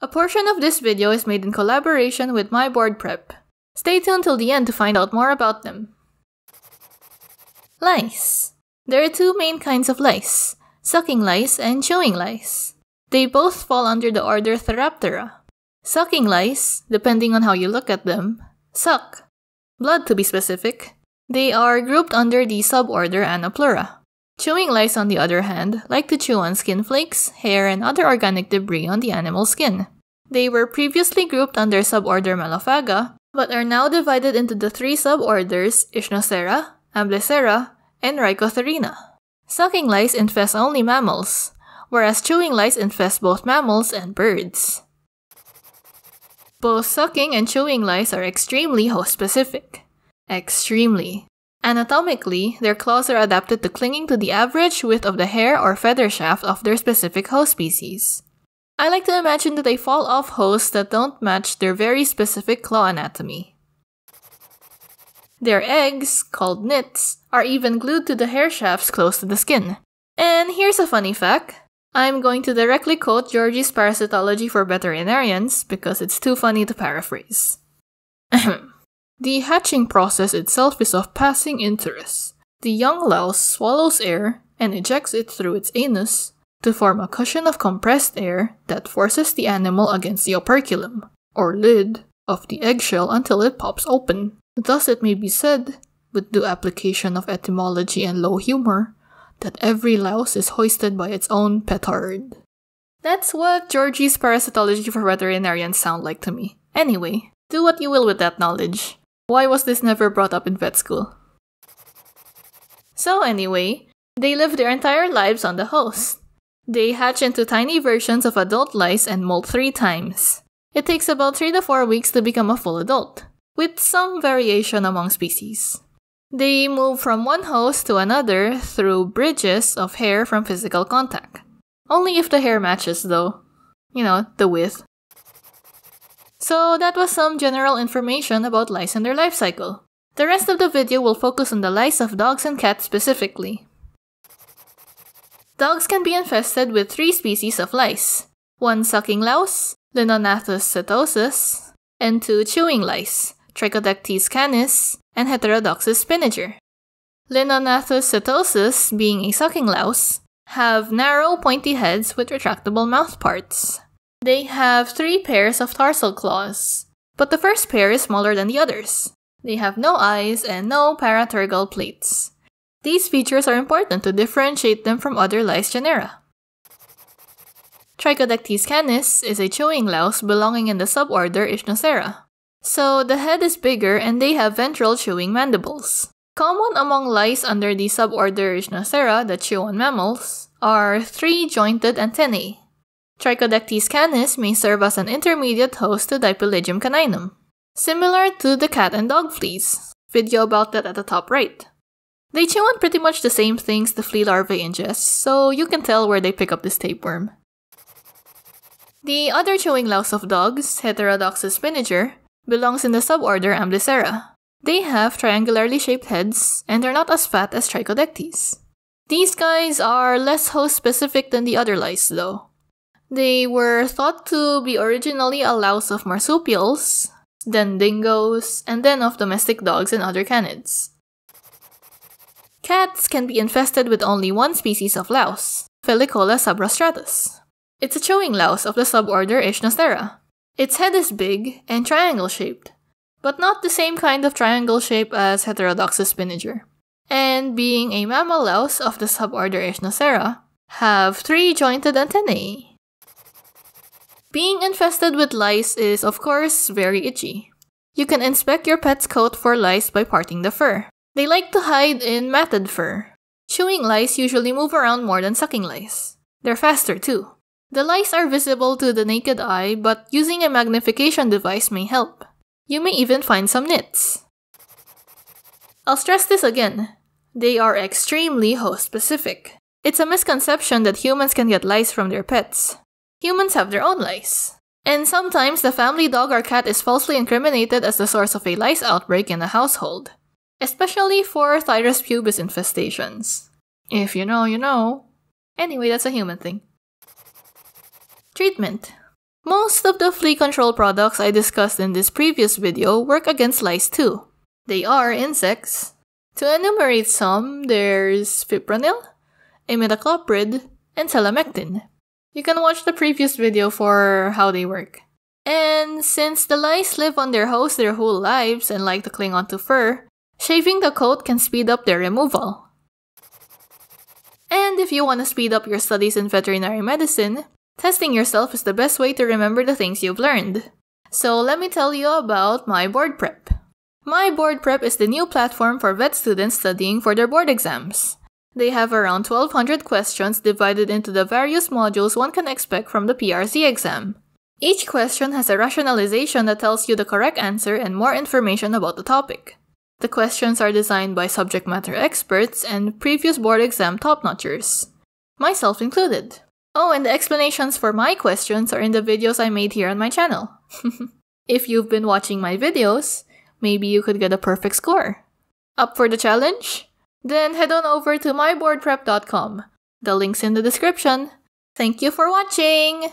A portion of this video is made in collaboration with My Board Prep. Stay tuned till the end to find out more about them. Lice. There are two main kinds of lice, sucking lice and chewing lice. They both fall under the order Phthiraptera. Sucking lice, depending on how you look at them, suck blood to be specific. They are grouped under the suborder Anoplura. Chewing lice, on the other hand, like to chew on skin flakes, hair, and other organic debris on the animal skin. They were previously grouped under suborder Mallophaga, but are now divided into the three suborders Ischnocera, Amblycera, and Rhygotherina. Sucking lice infest only mammals, whereas chewing lice infest both mammals and birds. Both sucking and chewing lice are extremely host-specific. Extremely. Anatomically, their claws are adapted to clinging to the average width of the hair or feather shaft of their specific host species. I like to imagine that they fall off hosts that don't match their very specific claw anatomy. Their eggs, called nits, are even glued to the hair shafts close to the skin. And here's a funny fact. I'm going to directly quote Georgis' Parasitology for Veterinarians because it's too funny to paraphrase. The hatching process itself is of passing interest. The young louse swallows air and ejects it through its anus to form a cushion of compressed air that forces the animal against the operculum, or lid, of the eggshell until it pops open. Thus it may be said, with due application of etymology and low humor, that every louse is hoisted by its own petard. That's what Georgis' Parasitology for Veterinarians sound like to me. Anyway, do what you will with that knowledge. Why was this never brought up in vet school? So anyway, they live their entire lives on the host. They hatch into tiny versions of adult lice and molt 3 times. It takes about 3 to 4 weeks to become a full adult, with some variation among species. They move from one host to another through bridges of hair from physical contact. Only if the hair matches though. You know, the width. So that was some general information about lice and their life cycle. The rest of the video will focus on the lice of dogs and cats specifically. Dogs can be infested with 3 species of lice. 1 sucking louse, Linognathus setosus, and 2 chewing lice, Trichodectes canis, and Heterodoxus spiniger. Linognathus setosus, being a sucking louse, have narrow pointy heads with retractable mouth parts. They have 3 pairs of tarsal claws, but the first pair is smaller than the others. They have no eyes and no paratergal plates. These features are important to differentiate them from other lice genera. Trichodectes canis is a chewing louse belonging in the suborder Ischnocera. So the head is bigger and they have ventral chewing mandibles. Common among lice under the suborder Ischnocera that chew on mammals are 3 jointed antennae. Trichodectes canis may serve as an intermediate host to Dipylidium caninum, similar to the cat and dog fleas. Video about that at the top right. They chew on pretty much the same things the flea larvae ingest, so you can tell where they pick up this tapeworm. The other chewing louse of dogs, Heterodoxus spiniger, belongs in the suborder Amblycera. They have triangularly shaped heads and are not as fat as Trichodectes. These guys are less host-specific than the other lice though. They were thought to be originally a louse of marsupials, then dingoes, and then of domestic dogs and other canids. Cats can be infested with only 1 species of louse, Felicola subrostratus. It's a chewing louse of the suborder Ischnocera. Its head is big and triangle-shaped, but not the same kind of triangle shape as Heterodoxus spiniger. And being a mammal louse of the suborder Ischnocera, have 3 jointed antennae. Being infested with lice is, of course, very itchy. You can inspect your pet's coat for lice by parting the fur. They like to hide in matted fur. Chewing lice usually move around more than sucking lice. They're faster too. The lice are visible to the naked eye, but using a magnification device may help. You may even find some nits. I'll stress this again. They are extremely host-specific. It's a misconception that humans can get lice from their pets. Humans have their own lice. And sometimes the family dog or cat is falsely incriminated as the source of a lice outbreak in a household, especially for Pthirus pubis infestations. If you know, you know. Anyway, that's a human thing. Treatment. Most of the flea control products I discussed in this previous video work against lice too. They are insects. To enumerate some, there's fipronil, imidacloprid, and selamectin. You can watch the previous video for how they work. And since the lice live on their host their whole lives and like to cling onto fur, shaving the coat can speed up their removal. And if you want to speed up your studies in veterinary medicine, testing yourself is the best way to remember the things you've learned. So let me tell you about My Board Prep. My Board Prep is the new platform for vet students studying for their board exams. They have around 1,200 questions divided into the various modules one can expect from the PRC exam. Each question has a rationalization that tells you the correct answer and more information about the topic. The questions are designed by subject matter experts and previous board exam top-notchers, myself included. Oh, and the explanations for my questions are in the videos I made here on my channel. If you've been watching my videos, maybe you could get a perfect score. Up for the challenge? Then head on over to myboardprep.com. The link's in the description. Thank you for watching!